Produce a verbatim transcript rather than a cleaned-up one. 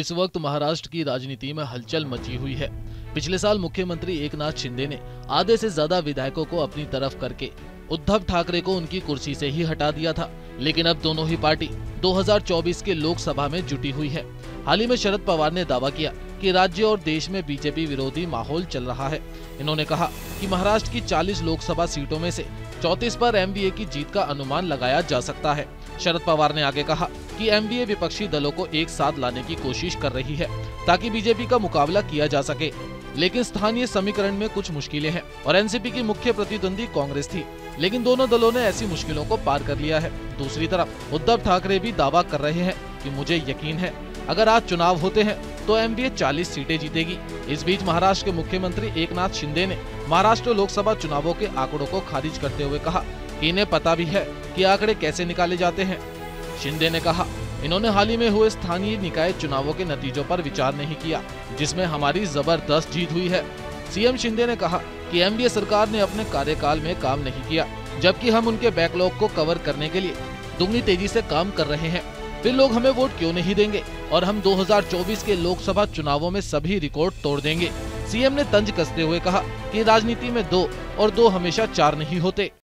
इस वक्त महाराष्ट्र की राजनीति में हलचल मची हुई है। पिछले साल मुख्यमंत्री एकनाथ शिंदे ने आधे से ज्यादा विधायकों को अपनी तरफ करके उद्धव ठाकरे को उनकी कुर्सी से ही हटा दिया था, लेकिन अब दोनों ही पार्टी दो हज़ार चौबीस के लोकसभा में जुटी हुई है। हाल ही में शरद पवार ने दावा किया कि राज्य और देश में बीजेपी विरोधी माहौल चल रहा है। इन्होंने कहा कि महाराष्ट्र की चालीस लोकसभा सीटों में से चौंतीस पर एमवीए की जीत का अनुमान लगाया जा सकता है। शरद पवार ने आगे कहा कि एमवीए विपक्षी दलों को एक साथ लाने की कोशिश कर रही है ताकि बीजेपी का मुकाबला किया जा सके, लेकिन स्थानीय समीकरण में कुछ मुश्किलें हैं और एनसीपी की मुख्य प्रतिद्वंदी कांग्रेस थी, लेकिन दोनों दलों ने ऐसी मुश्किलों को पार कर लिया है। दूसरी तरफ उद्धव ठाकरे भी दावा कर रहे हैं कि मुझे यकीन है अगर आज चुनाव होते हैं तो एमवीए चालीस सीटें जीतेगी। इस बीच महाराष्ट्र के मुख्यमंत्री एकनाथ शिंदे ने महाराष्ट्र लोकसभा चुनावों के आंकड़ों को खारिज करते हुए कहा कि इन्हें पता भी है कि आंकड़े कैसे निकाले जाते हैं। शिंदे ने कहा इन्होंने हाल ही में हुए स्थानीय निकाय चुनावों के नतीजों पर विचार नहीं किया, जिसमें हमारी जबरदस्त जीत हुई है। सीएम शिंदे ने कहा कि एनडीए सरकार ने अपने कार्यकाल में काम नहीं किया, जबकि हम उनके बैकलॉग को कवर करने के लिए दुगनी तेजी से काम कर रहे हैं। फिर लोग हमें वोट क्यों नहीं देंगे और हम दो हज़ार चौबीस के लोकसभा चुनावों में सभी रिकॉर्ड तोड़ देंगे। सीएम ने तंज कसते हुए कहा कि राजनीति में दो और दो हमेशा चार नहीं होते।